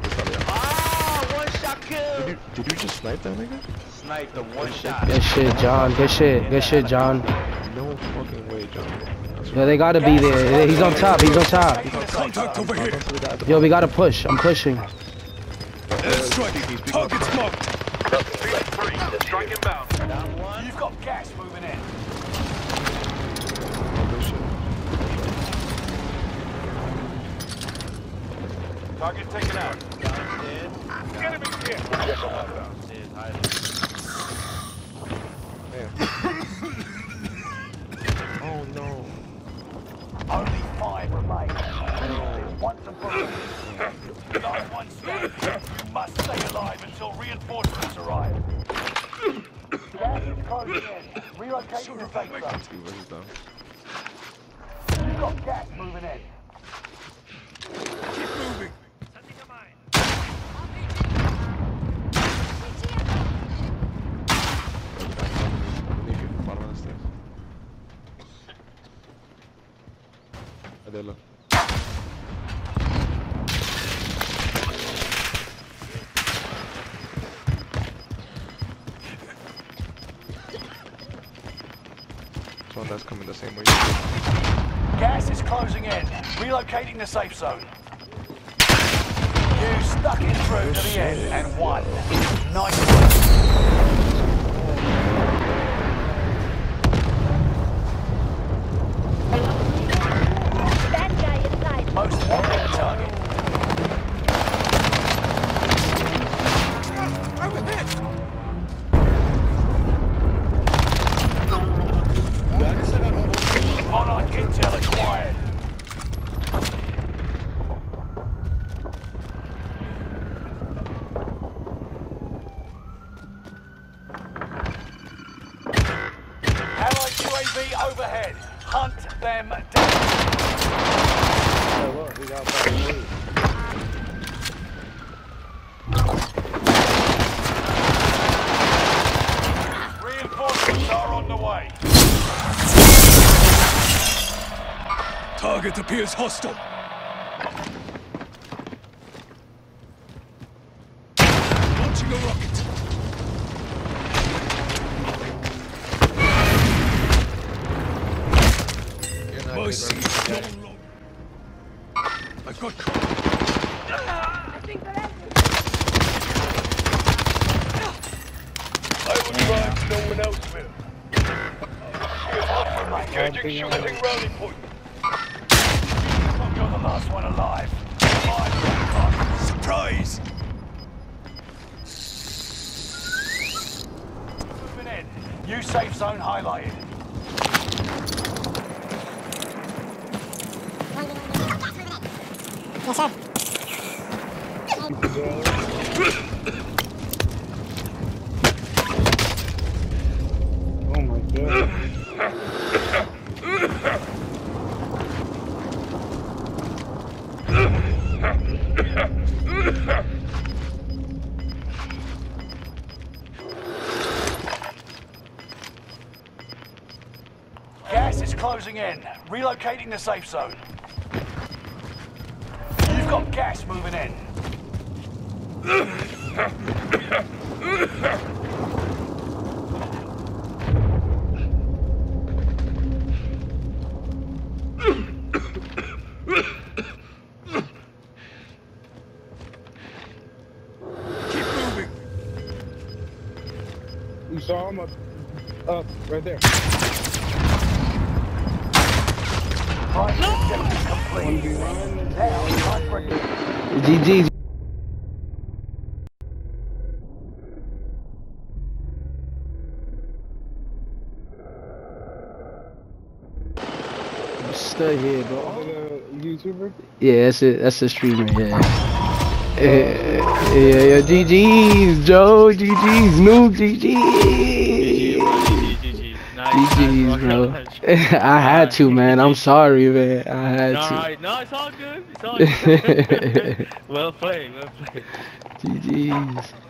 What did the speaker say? creeper shot me. Ah, one shot kill. Did you just snipe that nigga? Snipe the one shot. Good shit, John. Good shit. Good shit, John. No fucking way, John. Yo, they gotta be there. He's on top. He's on top. Contact over here. Yo, we gotta push. I'm pushing. Airstrike. Target's marked. Strike inbound. Down one. You've got gas moving in. Target taken out. Enemy hit. Oh no. Only 5 remain. Once a bullet. Not one stand. You must stay alive until reinforcements arrive. Gas is closing in. Relocating the safe zone. You've got gas moving in. Keep moving. Look. So that's coming the same way. Gas is closing in. Relocating the safe zone. You stuck it through to the end and won. Nice work. Most wanted target. Over there. Monarch intel acquired. Allied UAV overhead. Hunt them down. We got back to move. Reinforcements are on the way. Target appears hostile. Launching a rocket. Mercy is no longer. I've got cover. I think that happened. I will drive, no one else will. You're offering my engaging shooting rally point. You're the last one alive. Surprise! Moving in. New safe zone highlighted. Yes, sir. Oh my god. Gas is closing in. Relocating the safe zone. We've got gas moving in. Keep moving. You saw him up right there. GG. I'm still here, bro. YouTuber? Yeah, that's the streamer, yeah. Yeah, GG's, Joe, GG's, noob, GG. GG's, bro. I had to, man. I'm sorry, man. I had to. No, it's all good. It's all good. Well played. Well played. GG's.